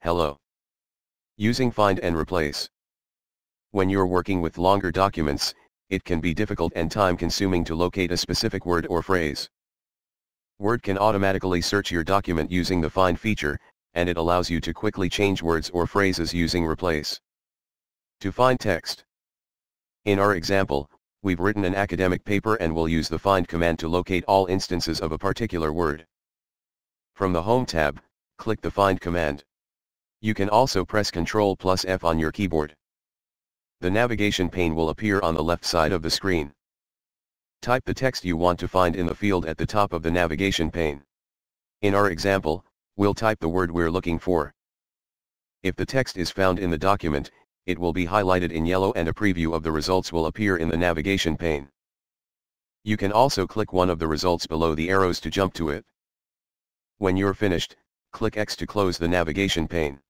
Hello. Using find and replace. When you're working with longer documents, it can be difficult and time-consuming to locate a specific word or phrase. Word can automatically search your document using the find feature, and it allows you to quickly change words or phrases using replace. To find text. In our example, we've written an academic paper and we'll use the find command to locate all instances of a particular word. From the Home tab, click the find command. You can also press Ctrl+F on your keyboard. The navigation pane will appear on the left side of the screen. Type the text you want to find in the field at the top of the navigation pane. In our example, we'll type the word we're looking for. If the text is found in the document, it will be highlighted in yellow and a preview of the results will appear in the navigation pane. You can also click one of the results below the arrows to jump to it. When you're finished, click X to close the navigation pane.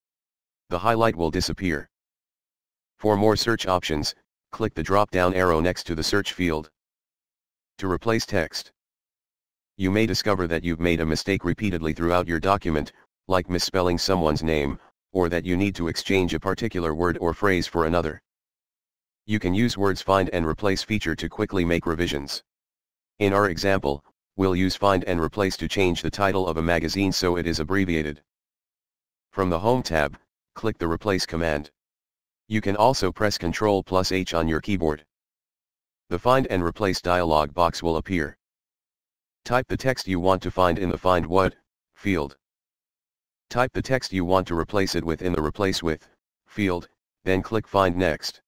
The highlight will disappear. For more search options, click the drop-down arrow next to the search field. To replace text. You may discover that you've made a mistake repeatedly throughout your document, like misspelling someone's name, or that you need to exchange a particular word or phrase for another. You can use Word's Find and Replace feature to quickly make revisions. In our example, we'll use Find and Replace to change the title of a magazine so it is abbreviated. From the Home tab, click the Replace command. You can also press Ctrl+H on your keyboard. The Find and Replace dialog box will appear. Type the text you want to find in the Find What field. Type the text you want to replace it with in the Replace With field, then click Find Next.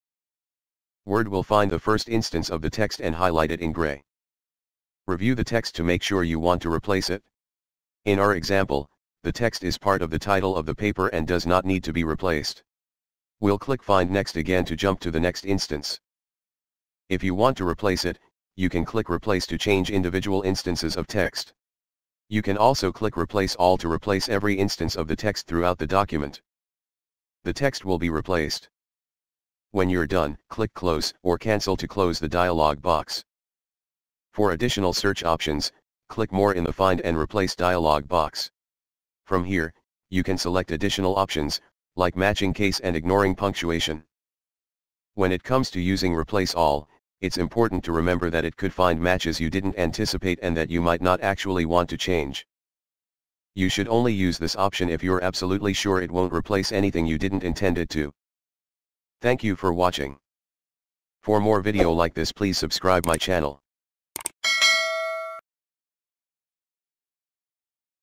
Word will find the first instance of the text and highlight it in gray. Review the text to make sure you want to replace it. In our example, the text is part of the title of the paper and does not need to be replaced. We'll click Find Next again to jump to the next instance. If you want to replace it, you can click Replace to change individual instances of text. You can also click Replace All to replace every instance of the text throughout the document. The text will be replaced. When you're done, click Close or Cancel to close the dialog box. For additional search options, click More in the Find and Replace dialog box. From here, you can select additional options, like matching case and ignoring punctuation. When it comes to using replace all, it's important to remember that it could find matches you didn't anticipate and that you might not actually want to change. You should only use this option if you're absolutely sure it won't replace anything you didn't intend it to. Thank you for watching. For more video like this, please subscribe my channel.